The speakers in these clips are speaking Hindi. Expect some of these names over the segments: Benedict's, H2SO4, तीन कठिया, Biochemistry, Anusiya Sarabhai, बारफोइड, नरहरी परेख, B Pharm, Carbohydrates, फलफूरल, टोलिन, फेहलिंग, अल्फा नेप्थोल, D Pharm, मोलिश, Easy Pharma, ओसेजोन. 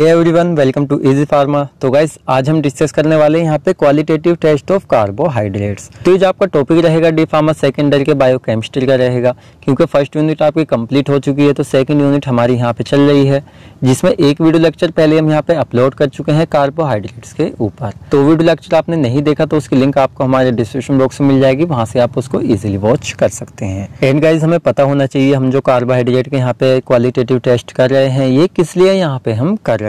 Hey everyone, welcome to easy pharma. तो गाइस, आज हम डिस्कस करने वाले हैं यहाँ पे क्वालिटेटिव टेस्ट ऑफ कार्बोहाइड्रेट्स। तो ये जो आपका टॉपिक रहेगा डी फार्मा सेकेंडरी के बायोकेमिस्ट्री का रहेगा, क्योंकि फर्स्ट यूनिट आपकी कंप्लीट हो चुकी है तो सेकंड यूनिट हमारी यहाँ पे चल रही है, जिसमें एक वीडियो लेक्चर पहले हम यहाँ पे अपलोड कर चुके हैं कार्बोहाइड्रेट्स के ऊपर। तो वीडियो लेक्चर आपने नहीं देखा तो उसकी लिंक आपको हमारे डिस्क्रिप्शन बॉक्स में मिल जाएगी, वहाँ से आप उसको ईजिली वॉच कर सकते हैं। एंड गाइज, हमें पता होना चाहिए हम जो कार्बोहाइड्रेट के यहाँ पे क्वालिटेटिव टेस्ट कर रहे हैं ये किस लिए यहाँ पे हम कर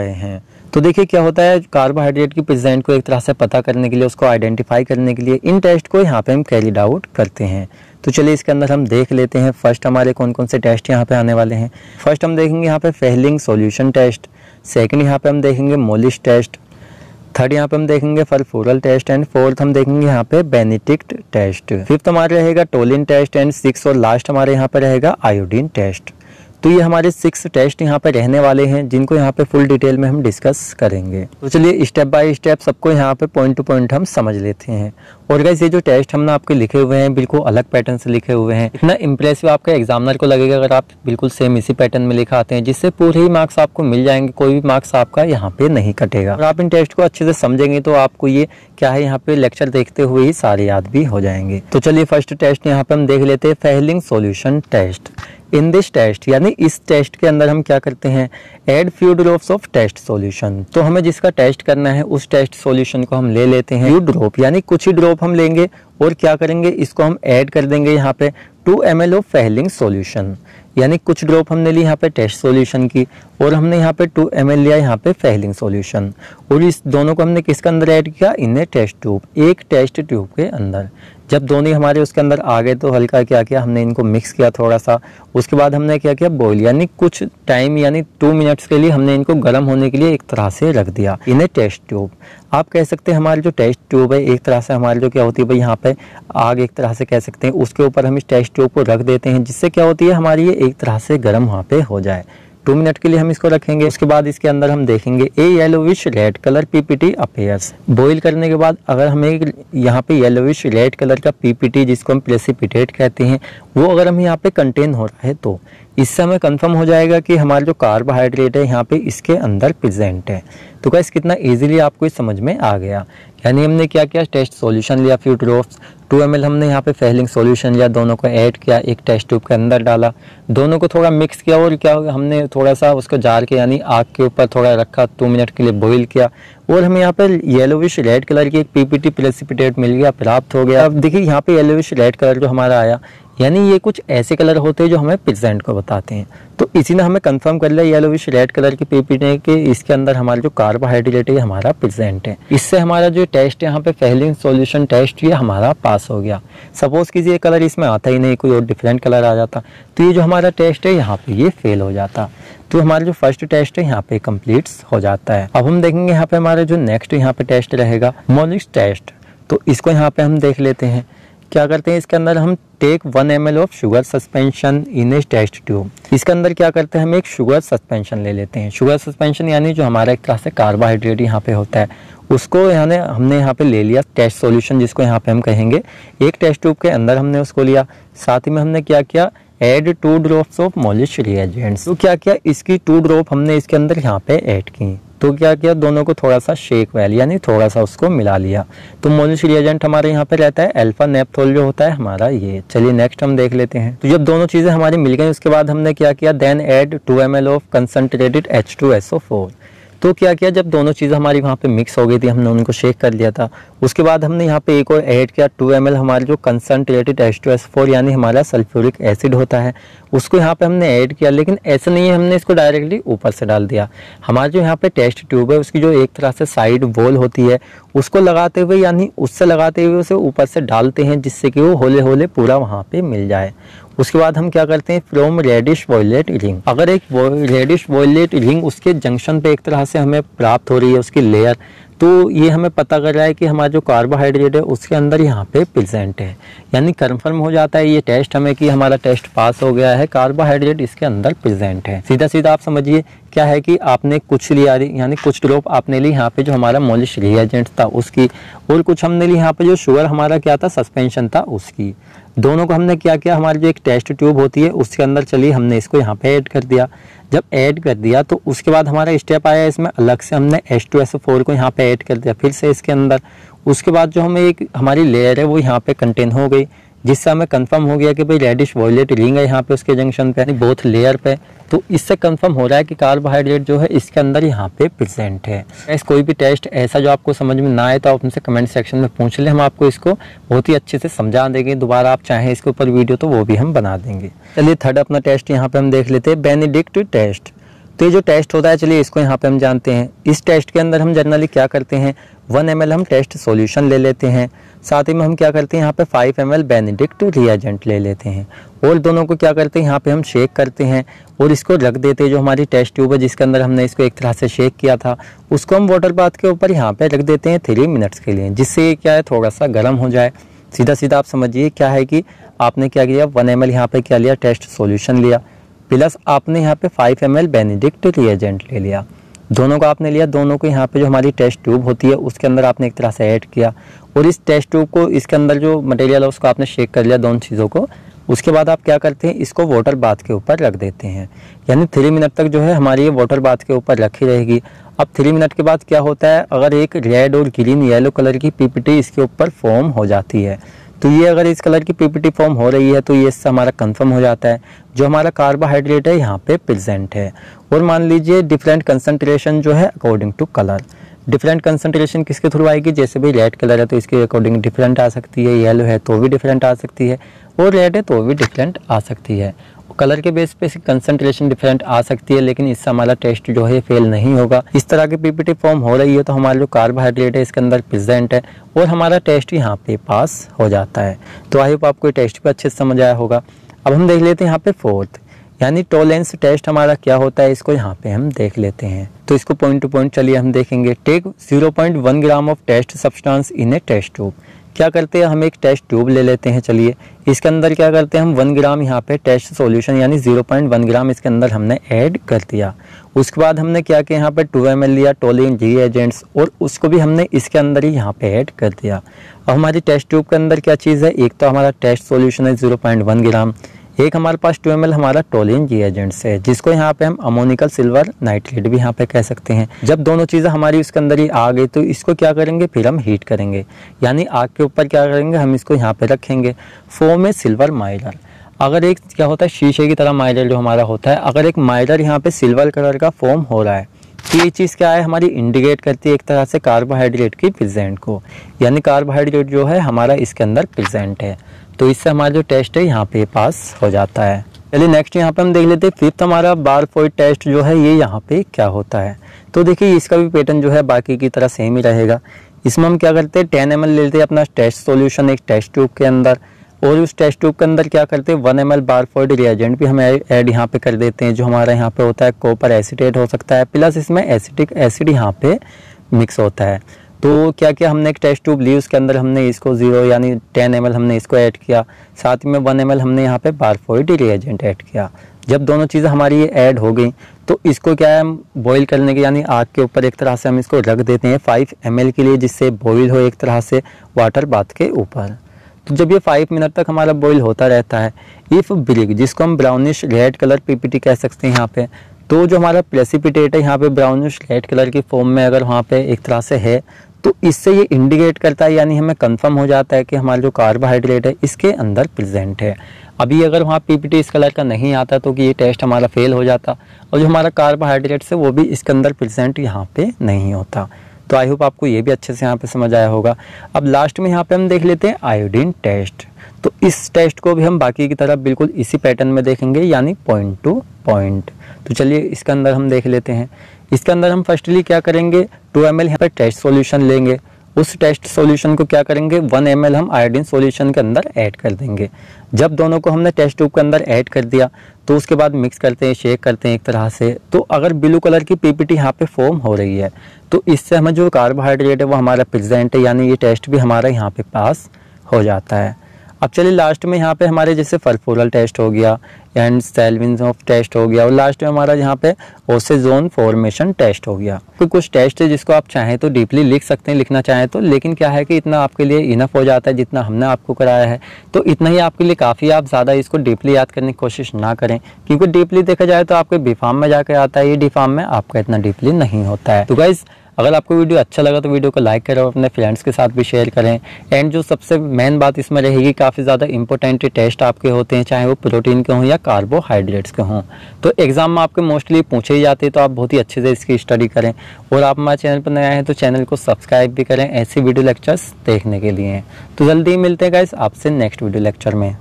रहे हैं। तो देखिए क्या होता है, कार्बोहाइड्रेट की प्रेजेंट को एक तरह से पता करने के लिए, उसको आइडेंटिफाई करने के लिए इन टेस्ट को यहाँ पे हम कैरिड आउट करते हैं। तो चलिए इसके अंदर हम देख लेते हैं फर्स्ट हमारे कौन कौन से टेस्ट यहाँ पे आने वाले हैं। फर्स्ट हम देखेंगे यहाँ पे फेहलिंग सॉल्यूशन टेस्ट, सेकंड यहाँ पे हम देखेंगे मोलिश टेस्ट, थर्ड यहाँ पे हम देखेंगे फलफोरल टेस्ट एंड फोर्थ हम देखेंगे यहाँ पे बेनेडिक्ट टेस्ट, फिफ्थ हमारा रहेगा टोलिन टेस्ट एंड सिक्स और लास्ट हमारे यहाँ पे रहेगा आयोडीन टेस्ट। तो ये हमारे 6 टेस्ट यहाँ पे रहने वाले हैं, जिनको यहाँ पे फुल डिटेल में हम डिस्कस करेंगे। तो चलिए स्टेप बाय स्टेप सबको यहाँ पे पॉइंट टू पॉइंट हम समझ लेते हैं। और गाइस, ये जो टेस्ट हमने आपके लिखे हुए हैं बिल्कुल अलग पैटर्न से लिखे हुए हैं, इतना इंप्रेसिव आपका एग्जामिनर को लगेगा अगर आप बिल्कुल सेम इसी पैटर्न में लिखा आते हैं, जिससे पूरे ही मार्क्स आपको मिल जाएंगे, कोई भी मार्क्स आपका यहाँ पे नहीं कटेगा। और आप इन टेस्ट को अच्छे से समझेंगे तो आपको ये क्या है यहाँ पे लेक्चर देखते हुए ही सारे याद भी हो जाएंगे। तो चलिए फर्स्ट टेस्ट यहाँ पे हम देख लेते हैं, फेहलिंग solution test. In this test यानी इस टेस्ट के अंदर हम क्या करते हैं, add few drops of test solution. तो हमें जिसका टेस्ट करना है उस टेस्ट सॉल्यूशन को हम ले लेते हैं, फ्यू ड्रॉप यानी कुछ ही ड्रॉप हम लेंगे और क्या करेंगे, इसको हम ऐड कर देंगे यहाँ पे 2 ml ऑफ फेहलिंग सॉल्यूशन। यानी कुछ ड्रॉप हमने ली यहाँ पे टेस्ट सॉल्यूशन की और हमने यहाँ पे 2 ml लिया यहाँ पे फेहलिंग सॉल्यूशन, और इस दोनों को हमने किसके अंदर ऐड किया, इन्हें टेस्ट ट्यूब, एक टेस्ट ट्यूब के अंदर। जब दोनों हमारे उसके अंदर आ गए तो हल्का क्या किया हमने, इनको मिक्स किया थोड़ा सा। उसके बाद हमने क्या किया, बॉयल यानी कुछ टाइम यानी 2 मिनट्स के लिए हमने इनको गर्म होने के लिए एक तरह से रख दिया, इन्हें टेस्ट ट्यूब। आप कह सकते हैं हमारी जो टेस्ट ट्यूब है एक तरह से हमारी जो क्या होती है भाई यहाँ पे आग एक तरह से कह सकते हैं, उसके ऊपर हम इस टेस्ट ट्यूब को रख देते हैं, जिससे क्या होती है हमारी ये एक तरह से गर्म वहाँ पे हो जाए। 2 मिनट के लिए हम इसको रखेंगे। उसके बाद इसके अंदर हम देखेंगे a yellowish red colour PPT appears. Boil करने के बाद अगर हमें यहाँ पे येलोविश रेड कलर का पीपीटी, जिसको हम प्रेसिपिटेट कहते हैं, वो अगर हम यहाँ पे कंटेन हो रहा है तो इससे हमें कंफर्म हो जाएगा कि हमारा जो कार्बोहाइड्रेट है यहाँ पे इसके अंदर प्रेजेंट है। तो गाइस, कितना इजीली आपको ये समझ में आ गया। यानी हमने क्या किया, टेस्ट सॉल्यूशन लिया फ्यू ड्रॉप्स, 2 ml हमने यहाँ पे फेहलिंग सॉल्यूशन लिया, दोनों को ऐड किया, एक टेस्ट ट्यूब के अंदर डाला, दोनों को थोड़ा मिक्स किया और क्या हमने थोड़ा सा उसको जार के यानी आग के ऊपर थोड़ा रखा, 2 मिनट के लिए बॉईल किया और हमें यहाँ पे येलोविश रेड कलर की एक पीपीटी प्रेसिपिटेट मिल गया, प्राप्त हो गया। अब देखिए यहाँ पे येलोविश रेड कलर जो हमारा आया, यानी ये कुछ ऐसे कलर होते हैं जो हमें प्रेजेंट को बताते हैं। तो इसी ने हमें कंफर्म कर लिया येलोविश रेड कलर की पीपीटी के इसके अंदर हमारा जो कार्बोहाइड्रेट है हमारा प्रेजेंट है। इससे हमारा जो टेस्ट यहाँ पे फेहलिंग सॉल्यूशन टेस्ट ये हमारा पास हो गया। सपोज कीजिए कलर इसमें आता ही नहीं, कोई और डिफरेंट कलर आ जाता तो ये जो हमारा टेस्ट है यहाँ पे ये फेल हो जाता। तो हमारा जो फर्स्ट टेस्ट है यहाँ पे कंप्लीट हो जाता है। अब हम देखेंगे यहाँ पे हमारा जो नेक्स्ट यहाँ पे टेस्ट रहेगा मोलिश टेस्ट। तो इसको यहाँ पे हम देख लेते हैं, क्या करते हैं इसके अंदर हम take 1 ml of sugar suspension in a test tube. इसके अंदर क्या करते हैं हम एक शुगर सस्पेंशन ले लेते हैं। शुगर सस्पेंशन यानी जो हमारा एक तरह से कार्बोहाइड्रेट यहाँ पे होता है, उसको यानी हमने यहाँ पे ले लिया टेस्ट सॉल्यूशन, जिसको यहाँ पे हम कहेंगे, एक टेस्ट ट्यूब के अंदर हमने उसको लिया। साथ ही में हमने क्या किया, add 2 drops of मोलिश reagents. तो क्या किया, इसकी 2 ड्रॉप हमने इसके अंदर यहाँ पे ऐड की। तो क्या किया, दोनों को थोड़ा सा शेक वेल यानी थोड़ा सा उसको मिला लिया। तो मोलिश रिएजेंट हमारे यहाँ पे रहता है अल्फा नेप्थोल जो होता है हमारा ये। चलिए नेक्स्ट हम देख लेते हैं। तो जब दोनों चीज़ें हमारी मिल गई उसके बाद हमने क्या किया, then add 2 ml of concentrated H2SO4। तो क्या किया, जब दोनों चीज़ें हमारी वहाँ पे मिक्स हो गई थी, हमने उनको शेक कर लिया था, उसके बाद हमने यहाँ पे एक और ऐड किया 2 ml हमारे जो कंसनट्रेटेड H2SO4 यानी हमारा सल्फ्यूरिक एसिड होता है, उसको यहाँ पे हमने ऐड किया। लेकिन ऐसा नहीं है हमने इसको डायरेक्टली ऊपर से डाल दिया, हमारा जो यहाँ पे टेस्ट ट्यूब है उसकी जो एक तरह से साइड वॉल होती है उसको लगाते हुए यानी उससे लगाते हुए उसे ऊपर से डालते हैं, जिससे कि वो होले होले पूरा वहाँ पे मिल जाए। उसके बाद हम क्या करते हैं, फ्रॉम रेडिश वॉयलेट रिंग, अगर एक रेडिश वॉयलेट रिंग उसके जंक्शन पे एक तरह से हमें प्राप्त हो रही है उसकी लेयर, तो ये हमें पता कर रहा है कि हमारा जो कार्बोहाइड्रेट है उसके अंदर यहाँ पे प्रेजेंट है। यानी कंफर्म हो जाता है ये टेस्ट हमें कि हमारा टेस्ट पास हो गया है, कार्बोहाइड्रेट इसके अंदर प्रेजेंट है। सीधा सीधा आप समझिए क्या है कि आपने कुछ लिया यानी कुछ ड्रॉप आपने ली यहाँ पे जो हमारा मोलिश रिएजेंट था उसकी, और कुछ हमने ली यहाँ पे जो शुगर हमारा क्या था सस्पेंशन था उसकी। दोनों को हमने क्या किया, हमारी जो एक टेस्ट ट्यूब होती है उसके अंदर चली, हमने इसको यहाँ पे ऐड कर दिया। जब ऐड कर दिया तो उसके बाद हमारा स्टेप आया, इसमें अलग से हमने H2SO4 को यहाँ पे ऐड कर दिया फिर से इसके अंदर। उसके बाद जो हमें एक हमारी लेयर है वो यहाँ पे कंटेन हो गई, जिससे हमें कंफर्म हो गया कि भाई रेडिश वॉयलेट रिंग है यहाँ पे उसके जंक्शन पे, यानी बोथ लेयर पे। तो इससे कंफर्म हो रहा है कि कार्बोहाइड्रेट जो है इसके अंदर यहाँ पे प्रेजेंट है। ऐसा कोई भी टेस्ट ऐसा जो आपको समझ में ना आए तो आप हमसे कमेंट सेक्शन में पूछ लें, हम आपको इसको बहुत ही अच्छे से समझा देंगे। दोबारा आप चाहें इसके ऊपर वीडियो तो वो भी हम बना देंगे। चलिए थर्ड अपना टेस्ट यहाँ पे हम देख लेते हैं, बेनेडिक्ट टेस्ट। तो ये जो टेस्ट होता है, चलिए इसको यहाँ पे हम जानते हैं। इस टेस्ट के अंदर हम जनरली क्या करते हैं, 1 ml हम टेस्ट सॉल्यूशन ले लेते हैं, साथ ही में हम क्या करते हैं यहाँ पे 5 ml बेनेडिक्ट रिएजेंट ले लेते हैं, और दोनों को क्या करते हैं यहाँ पे हम शेक करते हैं और इसको रख देते हैं। जो हमारी टेस्ट ट्यूब है जिसके अंदर हमने इसको एक तरह से शेक किया था, उसको हम वाटर बाथ के ऊपर यहाँ पे रख देते हैं 3 मिनट्स के लिए, जिससे क्या है थोड़ा सा गर्म हो जाए। सीधा सीधा आप समझिए क्या है कि आपने क्या किया, 1 ml यहाँ पे क्या लिया, टेस्ट सॉल्यूशन लिया, प्लस आपने यहाँ पे 5 ml बेनेडिक्ट रिएजेंट ले लिया। दोनों को आपने लिया, दोनों को यहाँ पे जो हमारी टेस्ट ट्यूब होती है उसके अंदर आपने एक तरह से ऐड किया, और इस टेस्ट ट्यूब को इसके अंदर जो मटेरियल है उसको आपने शेक कर लिया दोनों चीज़ों को। उसके बाद आप क्या करते हैं, इसको वाटर बाथ के ऊपर रख देते हैं, यानी 3 मिनट तक जो है हमारी ये वाटर बाथ के ऊपर रखी रहेगी। अब 3 मिनट के बाद क्या होता है, अगर एक रेड और ग्रीन येलो कलर की पीपीटी इसके ऊपर फॉर्म हो जाती है, तो ये अगर इस कलर की पीपीटी फॉर्म हो रही है तो ये इससे हमारा कंफर्म हो जाता है जो हमारा कार्बोहाइड्रेट है यहाँ पे प्रेजेंट है। और मान लीजिए डिफरेंट कंसंट्रेशन जो है according to colour, different concentration किसके थ्रू आएगी, जैसे भी रेड कलर है तो इसके अकॉर्डिंग डिफरेंट आ सकती है, येलो है तो भी डिफरेंट आ सकती है, और रेड है तो भी डिफरेंट आ सकती है। कलर के बेस पे इसकी कंसंट्रेशन डिफरेंट आ सकती है, लेकिन इससे हमारा टेस्ट जो है फेल नहीं होगा। इस तरह की पीपीटी फॉर्म हो रही है तो हमारा जो कार्बोहाइड्रेट है इसके अंदर प्रेजेंट है और हमारा टेस्ट यहाँ पे पास हो जाता है। तो आई होप आपको टेस्ट पे अच्छे से समझ आया होगा। अब हम देख लेते हैं यहाँ पे फोर्थ, यानी टॉलेंस टेस्ट हमारा क्या होता है, इसको यहाँ पे हम देख लेते हैं। तो इसको पॉइंट टू पॉइंट चलिए हम देखेंगे। Take 0.1 gram of test substance in a test tube. क्या करते हैं, हम एक टेस्ट ट्यूब ले लेते हैं, चलिए इसके अंदर क्या करते हैं, हम 1 ग्राम यहाँ पे टेस्ट सॉल्यूशन यानी 0.1 ग्राम इसके अंदर हमने ऐड कर दिया। उसके बाद हमने क्या किया, यहाँ पे 2 ml लिया टॉलेंस रिएजेंट्स, और उसको भी हमने इसके अंदर ही यहाँ पे ऐड कर दिया। अब हमारी टेस्ट ट्यूब के अंदर क्या चीज़ है, एक तो हमारा टेस्ट सॉल्यूशन है 0.1 ग्राम, एक हमारे पास 2 ml हमारा टॉलेंस रिएजेंट्स है, जिसको यहाँ पे हम अमोनिकल सिल्वर नाइट्रेट भी यहाँ पे कह सकते हैं। जब दोनों चीज़ें हमारी उसके अंदर ही आ गई तो इसको क्या करेंगे, फिर हम हीट करेंगे, यानी आग के ऊपर क्या करेंगे, हम इसको यहाँ पे रखेंगे। फोम में सिल्वर माइलर, अगर एक क्या होता है शीशे की तरह माइलर जो हमारा होता है, अगर एक माइलर यहाँ पे सिल्वर कलर का फोम हो रहा है तो ये चीज़ क्या है, हमारी इंडिकेट करती है एक तरह से कार्बोहाइड्रेट की प्रेजेंट को, यानी कार्बोहाइड्रेट जो है हमारा इसके अंदर प्रेजेंट है। तो इससे हमारा जो टेस्ट है यहाँ पे पास हो जाता है। चलिए नेक्स्ट यहाँ पे हम देख लेते हैं फिफ्थ, हमारा बारफोइड टेस्ट जो है ये यहाँ पे क्या होता है। तो देखिए इसका भी पैटर्न जो है बाकी की तरह सेम ही रहेगा। इसमें हम क्या करते हैं, 10 ml ले लेते हैं अपना टेस्ट सॉल्यूशन एक टेस्ट ट्यूब के अंदर, और उस टेस्ट ट्यूब के अंदर क्या करते हैं 1 ml बारफोइड रिएजेंट भी हम ऐड यहाँ पे कर देते हैं, जो हमारा यहाँ पे होता है कॉपर एसिटेट हो सकता है, प्लस इसमें एसिटिक एसिड यहाँ पे मिक्स होता है। तो क्या क्या हमने एक टेस्ट ट्यूब ली, उसके अंदर हमने इसको 10 ml हमने इसको ऐड किया, साथ में 1 ml हमने यहाँ पे बारफोइड रिएजेंट ऐड किया। जब दोनों चीज़ें हमारी ये ऐड हो गई तो इसको क्या है, हम बॉईल करने के यानी आग के ऊपर एक तरह से हम इसको रख देते हैं 5 ml के लिए, जिससे बॉईल हो एक तरह से वाटर बाथ के ऊपर। तो जब ये 5 मिनट तक हमारा बॉईल होता रहता है, इफ़ ब्रिक जिसको हम ब्राउनिश रेड कलर पीपीटी कह सकते हैं यहाँ पे, तो जो हमारा प्रेसिपिटेट है यहाँ पे ब्राउनिश रेड कलर की फॉर्म में अगर वहाँ पे एक तरह से है, तो इससे ये इंडिकेट करता है यानी हमें कंफर्म हो जाता है कि हमारा जो कार्बोहाइड्रेट है इसके अंदर प्रेजेंट है। अभी अगर वहाँ पीपीटी इस कलर का नहीं आता तो कि ये टेस्ट हमारा फेल हो जाता, और जो हमारा कार्बोहाइड्रेट है वो भी इसके अंदर प्रेजेंट यहाँ पे नहीं होता। तो आई होप आपको ये भी अच्छे से यहाँ पे समझ आया होगा। अब लास्ट में यहाँ पे हम देख लेते हैं आयोडीन टेस्ट। तो इस टेस्ट को भी हम बाकी की तरह बिल्कुल इसी पैटर्न में देखेंगे, यानी पॉइंट टू पॉइंट। तो चलिए इसके अंदर हम देख लेते हैं। इसके अंदर हम फर्स्टली क्या करेंगे, 2 ml यहाँ पर टेस्ट सॉल्यूशन लेंगे, उस टेस्ट सॉल्यूशन को क्या करेंगे 1 ml हम आयोडीन सॉल्यूशन के अंदर ऐड कर देंगे। जब दोनों को हमने टेस्ट ट्यूब के अंदर ऐड कर दिया तो उसके बाद मिक्स करते हैं, शेक करते हैं एक तरह से। तो अगर ब्लू कलर की पीपीटी यहाँ पे फॉर्म हो रही है तो इससे हमें जो कार्बोहाइड्रेट है वो हमारा प्रेजेंट है, यानी ये टेस्ट भी हमारा यहाँ पे पास हो जाता है। अब चलिए लास्ट में यहाँ पे हमारे जैसे फलफूरल टेस्ट हो गया एंड सेलविन ऑफ टेस्ट हो गया और लास्ट में हमारा यहाँ पे ओसेजोन फॉर्मेशन टेस्ट हो गया। तो कुछ टेस्ट है जिसको आप चाहें तो डीपली लिख सकते हैं, लिखना चाहें तो, लेकिन क्या है कि इतना आपके लिए इनफ हो जाता है जितना हमने आपको कराया है, तो इतना ही आपके लिए काफ़ी। आप ज़्यादा इसको डीपली याद करने की कोशिश ना करें क्योंकि डीपली देखा जाए तो आपके बी फार्म में जाकर आता है, ये डी फार्म में आपका इतना डीपली नहीं होता है। तो गाइज़ अगर आपको वीडियो अच्छा लगा तो वीडियो को लाइक करें और अपने फ्रेंड्स के साथ भी शेयर करें। एंड जो सबसे मेन बात इसमें रहेगी, काफ़ी ज़्यादा इंपॉर्टेंट टेस्ट आपके होते हैं, चाहे वो प्रोटीन के हों या कार्बोहाइड्रेट्स के हों, तो एग्जाम में आपके मोस्टली पूछे ही जाते हैं, तो आप बहुत ही अच्छे से इसकी स्टडी करें। और आप हमारे चैनल पर नए हैं तो चैनल को सब्सक्राइब भी करें ऐसी वीडियो लेक्चर्स देखने के लिए। तो जल्दी ही मिलते हैं गाइस आपसे नेक्स्ट वीडियो लेक्चर में।